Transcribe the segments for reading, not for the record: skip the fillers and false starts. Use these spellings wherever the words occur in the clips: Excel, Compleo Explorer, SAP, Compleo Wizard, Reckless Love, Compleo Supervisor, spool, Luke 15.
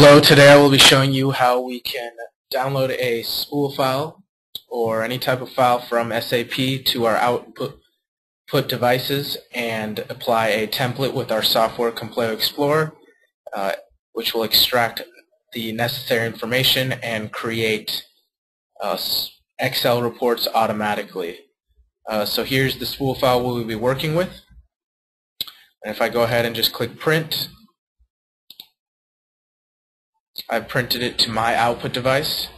Hello, today I will be showing you how we can download a spool file or any type of file from SAP to our output devices and apply a template with our software Compleo Explorer, which will extract the necessary information and create Excel reports automatically. So here's the spool file we'll be working with. And if I go ahead and just click print, I've printed it to my output device,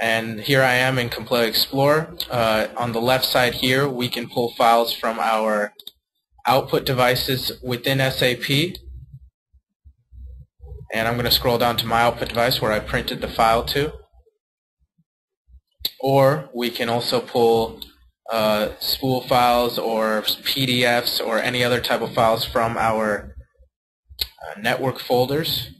and here I am in Compleo Explorer. On the left side here we can pull files from our output devices within SAP, and I'm going to scroll down to my output device where I printed the file to, or we can also pull spool files or PDFs or any other type of files from our network folders.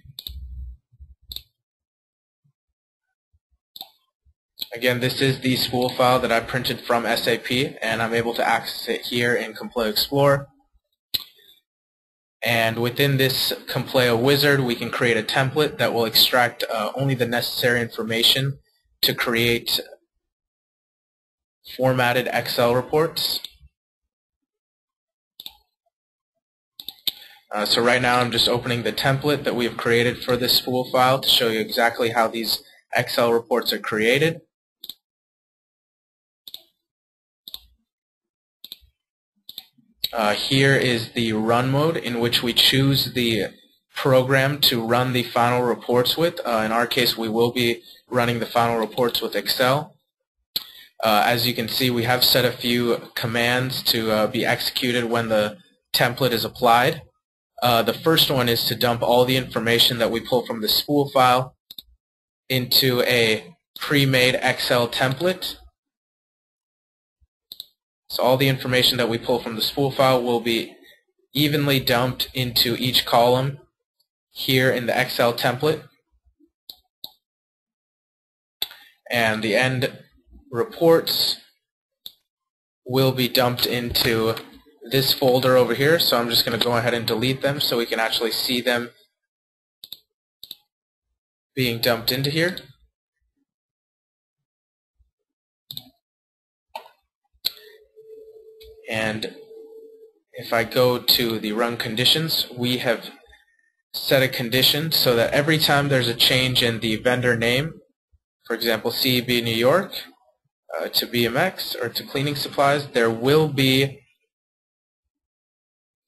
Again, this is the spool file that I printed from SAP, and I'm able to access it here in Compleo Explorer. And within this Compleo Wizard, we can create a template that will extract only the necessary information to create formatted Excel reports. So right now I'm just opening the template that we have created for this spool file to show you exactly how these Excel reports are created. Here is the run mode in which we choose the program to run the final reports with. In our case, we will be running the final reports with Excel. As you can see, we have set a few commands to be executed when the template is applied. The first one is to dump all the information that we pull from the spool file into a pre-made Excel template. So all the information that we pull from the spool file will be evenly dumped into each column here in the Excel template. And the end reports will be dumped into this folder over here. So I'm just going to go ahead and delete them so we can actually see them being dumped into here. And if I go to the run conditions, we have set a condition so that every time there's a change in the vendor name, for example CEB New York to BMX or to cleaning supplies, there will be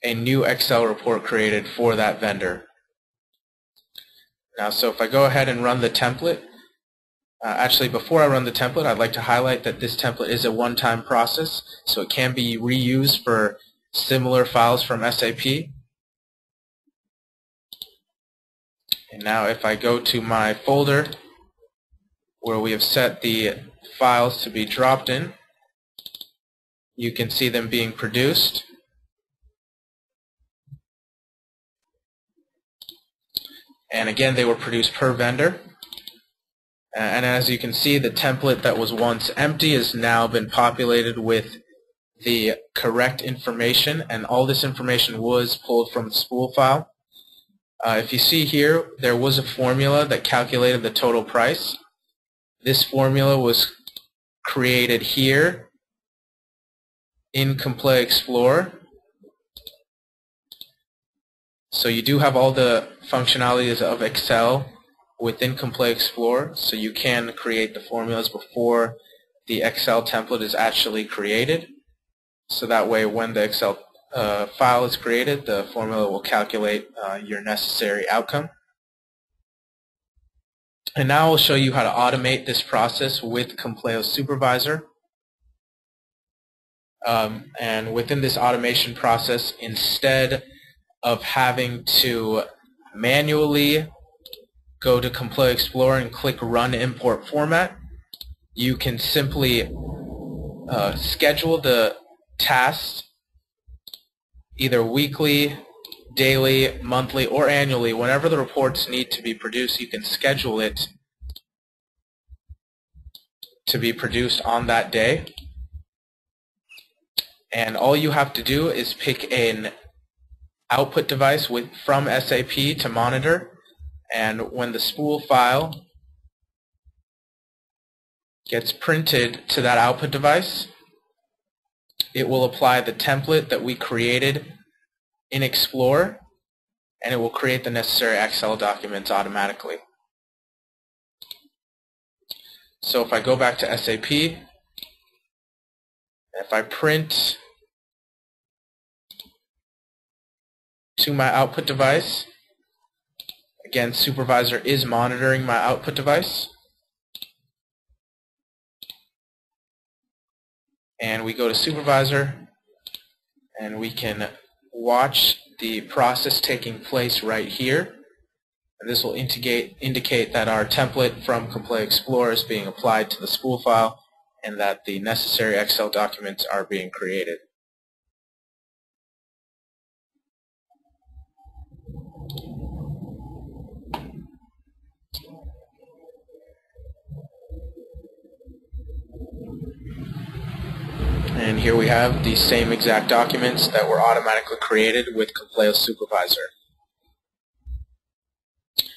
a new Excel report created for that vendor. Now, so if I go ahead and run the template, actually, before I run the template, I'd like to highlight that this template is a one-time process, so it can be reused for similar files from SAP. And now if I go to my folder where we have set the files to be dropped in, you can see them being produced. And again, they were produced per vendor. And as you can see, the template that was once empty has now been populated with the correct information, and all this information was pulled from the spool file. If you see here, there was a formula that calculated the total price. This formula was created here in Compleo Explorer. So you do have all the functionalities of Excel within Compleo Explorer, so you can create the formulas before the Excel template is actually created. So that way when the Excel file is created, the formula will calculate your necessary outcome. And now I'll show you how to automate this process with Compleo Supervisor. And within this automation process, instead of having to manually go to Compleo Explorer and click Run Import Format, you can simply schedule the tasks either weekly, daily, monthly, or annually. Whenever the reports need to be produced, you can schedule it to be produced on that day. And all you have to do is pick an output device from SAP to monitor, And when the spool file gets printed to that output device, it will apply the template that we created in Explorer, and it will create the necessary Excel documents automatically. So if I go back to SAP, if I print to my output device, again, Supervisor is monitoring my output device, and we go to Supervisor, and we can watch the process taking place right here. And this will indicate that our template from Compleo Explorer is being applied to the spool file and that the necessary Excel documents are being created. And here we have the same exact documents that were automatically created with Compleo Supervisor.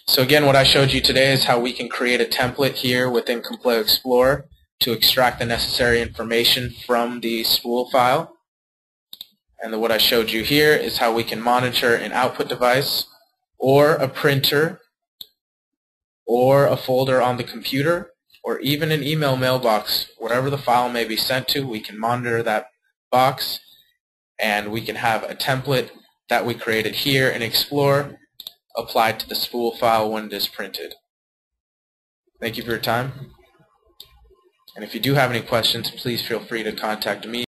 So again, what I showed you today is how we can create a template here within Compleo Explorer to extract the necessary information from the spool file. And what I showed you here is how we can monitor an output device or a printer or a folder on the computer, or even an email mailbox. Whatever the file may be sent to, we can monitor that box, and we can have a template that we created here in Explorer applied to the spool file when it is printed. Thank you for your time. And if you do have any questions, please feel free to contact me.